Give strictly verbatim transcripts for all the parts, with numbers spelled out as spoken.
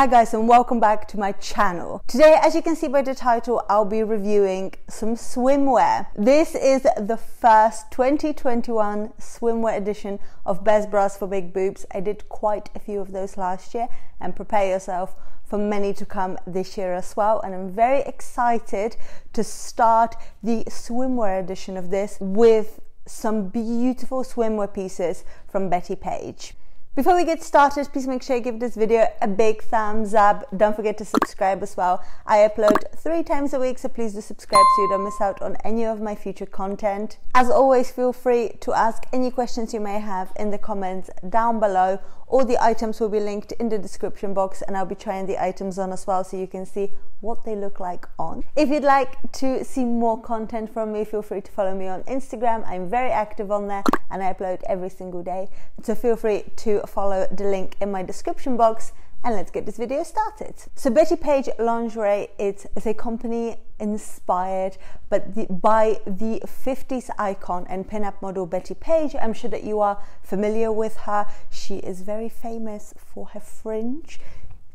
Hi guys, and welcome back to my channel. Today, as you can see by the title, I'll be reviewing some swimwear. This is the first twenty twenty-one swimwear edition of Best Bras for Big Boobs. I did quite a few of those last year, and prepare yourself for many to come this year as well. And I'm very excited to start the swimwear edition of this with some beautiful swimwear pieces from Bettie Page. Before we get started, please make sure you give this video a big thumbs up. Don't forget to subscribe as well. I upload three times a week, so please do subscribe so you don't miss out on any of my future content. As always, feel free to ask any questions you may have in the comments down below. All the items will be linked in the description box, and I'll be trying the items on as well so you can see what they look like on. If you'd like to see more content from me, feel free to follow me on Instagram. I'm very active on there and I upload every single day, so feel free to follow the link in my description box, and let's get this video started. So Bettie Page Lingerie, it's, it's a company inspired but the, by the fifties icon and pinup model Bettie Page. I'm sure that you are familiar with her. She is very famous for her fringe.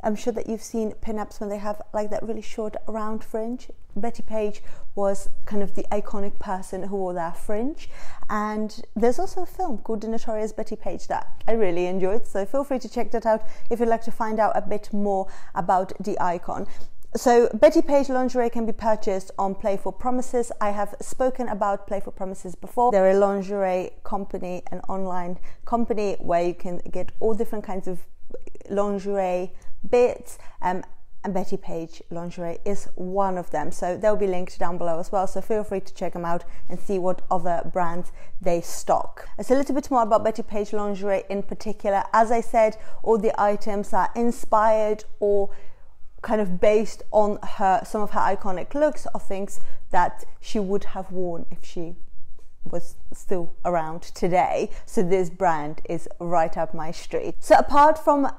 I'm sure that you've seen pinups when they have like that really short round fringe. Bettie Page was kind of the iconic person who wore that fringe. And there's also a film called The Notorious Bettie Page that I really enjoyed, so feel free to check that out if you'd like to find out a bit more about the icon. So Bettie Page lingerie can be purchased on Playful Promises. I have spoken about Playful Promises before. They're a lingerie company, an online company where you can get all different kinds of lingerie bits, um, and Bettie Page lingerie is one of them, so they'll be linked down below as well, so feel free to check them out and see what other brands they stock. So a little bit more about Bettie Page lingerie in particular. As I said, all the items are inspired or kind of based on her, some of her iconic looks or things that she would have worn if she was still around today. So this brand is right up my street. So apart from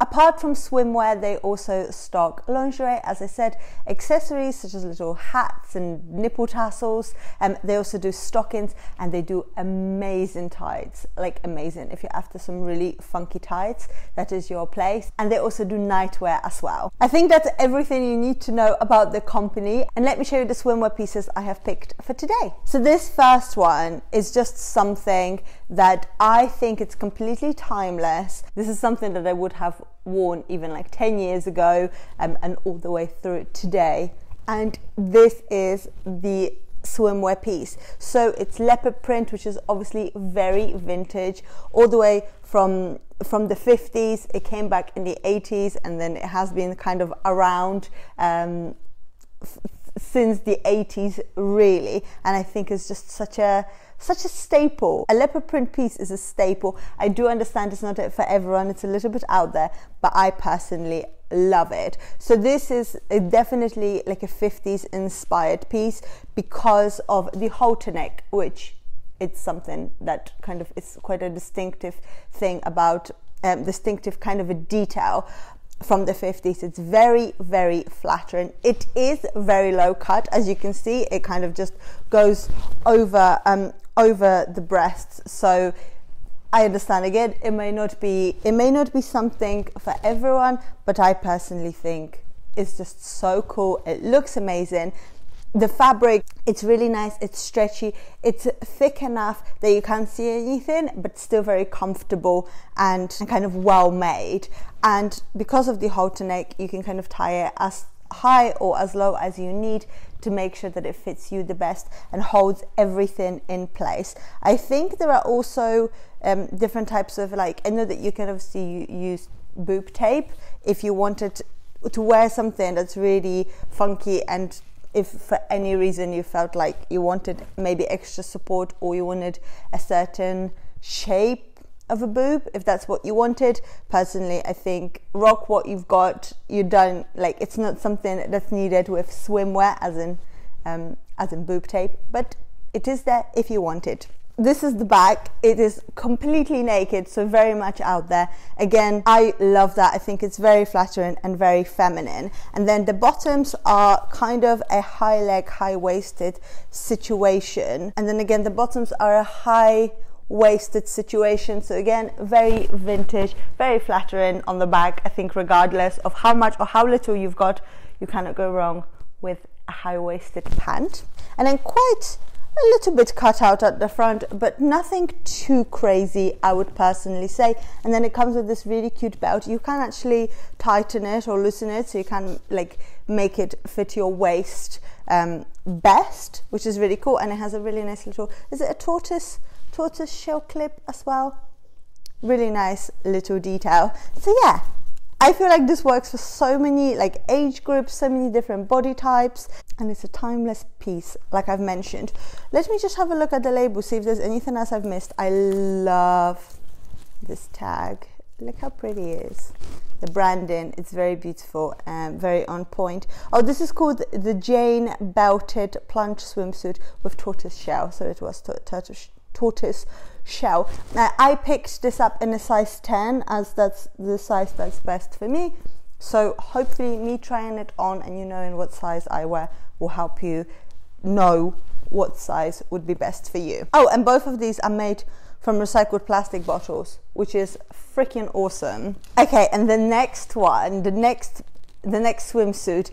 apart from swimwear, they also stock lingerie, as I said, accessories such as little hats and nipple tassels, and um, they also do stockings, and they do amazing tights, like amazing. If you're after some really funky tights, that is your place. And they also do nightwear as well. I think that's everything you need to know about the company, and let me show you the swimwear pieces I have picked for today. So this first one is just something that I think it's completely timeless. This is something that I would have worn even like ten years ago, um, and all the way through today. And this is the swimwear piece. So it's leopard print, which is obviously very vintage, all the way from from the fifties. It came back in the eighties, and then it has been kind of around um, since the eighties really, and I think it's just such a such a staple. A leopard print piece is a staple. I do understand it's not for everyone, it's a little bit out there, but I personally love it. So this is a definitely like a fifties inspired piece because of the halter neck, which it's something that kind of is quite a distinctive thing about, um, distinctive kind of a detail from the fifties. It's very, very flattering. It is very low cut, as you can see. It kind of just goes over um over the breasts, so I understand again it may not be it may not be something for everyone, but I personally think it's just so cool. It looks amazing. The fabric, it's really nice, it's stretchy, it's thick enough that you can't see anything, but still very comfortable and kind of well made. And because of the halter neck, you can kind of tie it as high or as low as you need to make sure that it fits you the best and holds everything in place. I think there are also um, different types of, like, I know that you can obviously use boob tape if you wanted to wear something that's really funky, and if for any reason you felt like you wanted maybe extra support, or you wanted a certain shape of a boob, if that's what you wanted. Personally, I think rock what you've got. You don't, like, it's not something that's needed with swimwear as in um, as in boob tape, but it is there if you want it. This is the back. It is completely naked, so very much out there. Again, I love that. I think it's very flattering and very feminine. And then the bottoms are kind of a high leg, high waisted situation. And then again, the bottoms are a high waisted situation. So again, very vintage, very flattering on the back. I think regardless of how much or how little you've got, you cannot go wrong with a high-waisted pant. And then quite a little bit cut out at the front, but nothing too crazy, I would personally say. And then it comes with this really cute belt. You can actually tighten it or loosen it, so you can like make it fit your waist um, best, which is really cool. And it has a really nice little, is it a tortoise tortoise shell clip as well? Really nice little detail. So yeah, I feel like this works for so many like age groups, so many different body types, and it's a timeless piece, like I've mentioned. Let me just have a look at the label, see if there's anything else I've missed. I love this tag. Look how pretty it is. The branding, it's very beautiful and very on point. Oh, this is called the Jane Belted Plunge Swimsuit with Tortoise Shell. So it was tortoise tortoise shell. Now I picked this up in a size ten, as that's the size that's best for me. So hopefully me trying it on and you knowing what size I wear will help you know what size would be best for you. Oh, and both of these are made from recycled plastic bottles, which is freaking awesome. Okay, and the next one, the next the next swimsuit,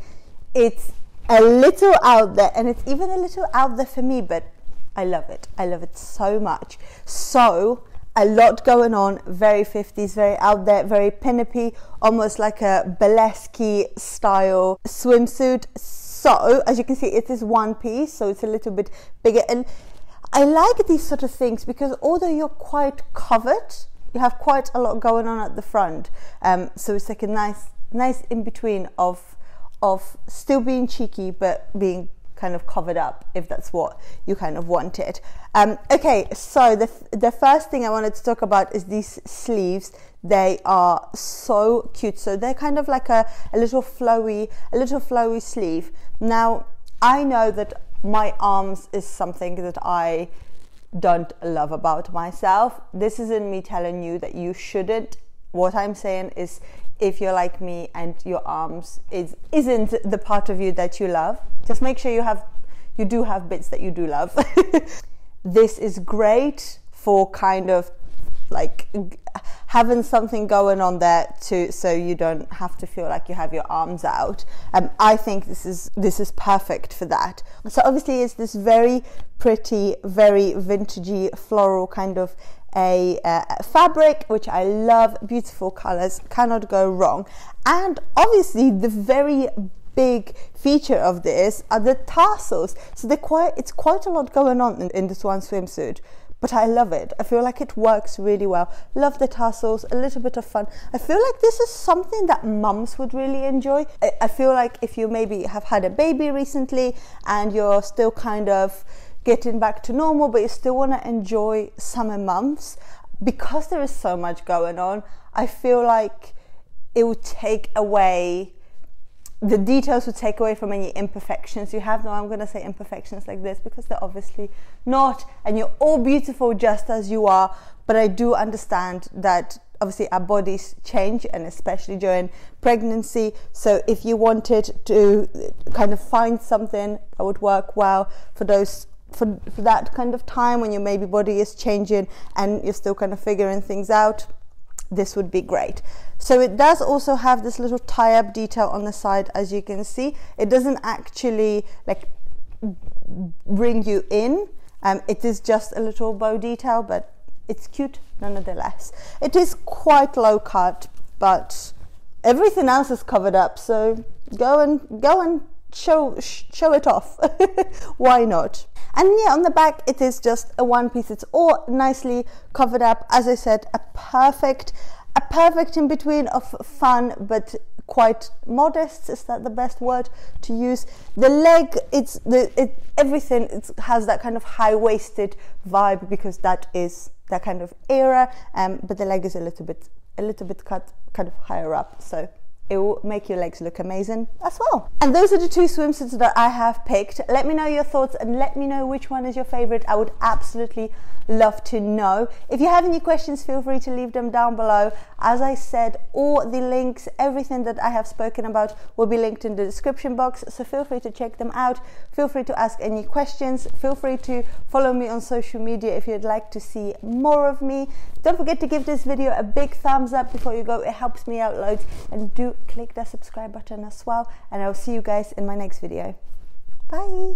it's a little out there, and it's even a little out there for me, but I love it. I love it so much. So a lot going on, very fifties, very out there, very pin-up-y, almost like a burlesque style swimsuit. So as you can see, it is one piece, so it's a little bit bigger. And I like these sort of things because although you're quite covered, you have quite a lot going on at the front. Um, so it's like a nice, nice in-between of, of still being cheeky, but being kind of covered up, if that's what you kind of wanted. Um, okay, so the, the first thing I wanted to talk about is these sleeves. They are so cute. So they're kind of like a, a little flowy, a little flowy sleeve. Now, I know that my arms is something that I don't love about myself. This isn't me telling you that you shouldn't. What I'm saying is, if you're like me and your arms is isn't the part of you that you love, just make sure you have you do have bits that you do love. This is great for kind of like having something going on there too, so you don't have to feel like you have your arms out. Um, I think this is this is perfect for that. So obviously it's this very pretty, very vintagey floral kind of a uh, fabric, which I love. Beautiful colors, cannot go wrong. And obviously the very big feature of this are the tassels. So they're quite, it's quite a lot going on in, in this one swimsuit, but I love it. I feel like it works really well. Love the tassels, a little bit of fun. I feel like this is something that mums would really enjoy. I, I feel like if you maybe have had a baby recently and you're still kind of getting back to normal, but you still want to enjoy summer months, because there is so much going on, I feel like it would take away, the details would take away from any imperfections you have. No, I'm going to say imperfections like this because they're obviously not, and you're all beautiful just as you are. But I do understand that obviously our bodies change, and especially during pregnancy. So if you wanted to kind of find something that would work well for those For, for that kind of time when your maybe body is changing and you're still kind of figuring things out, this would be great. So it does also have this little tie-up detail on the side, as you can see. It doesn't actually like bring you in, um, it is just a little bow detail, but it's cute nonetheless. It is quite low cut, but everything else is covered up, so go and go and show show it off. Why not? And yeah, on the back it is just a one piece. It's all nicely covered up. As I said, a perfect a perfect in between of fun but quite modest. Is that the best word to use? The leg, it's the it everything it has that kind of high-waisted vibe, because that is that kind of era, um but the leg is a little bit a little bit cut kind of higher up, so It will make your legs look amazing as well. And those are the two swimsuits that I have picked. Let me know your thoughts and let me know which one is your favorite. I would absolutely love to know. If you have any questions, feel free to leave them down below. As I said, all the links, everything that I have spoken about will be linked in the description box, so feel free to check them out. Feel free to ask any questions. Feel free to follow me on social media if you'd like to see more of me. Don't forget to give this video a big thumbs up before you go. It helps me out loads. And do click that subscribe button as well, and I'll see you guys in my next video. Bye.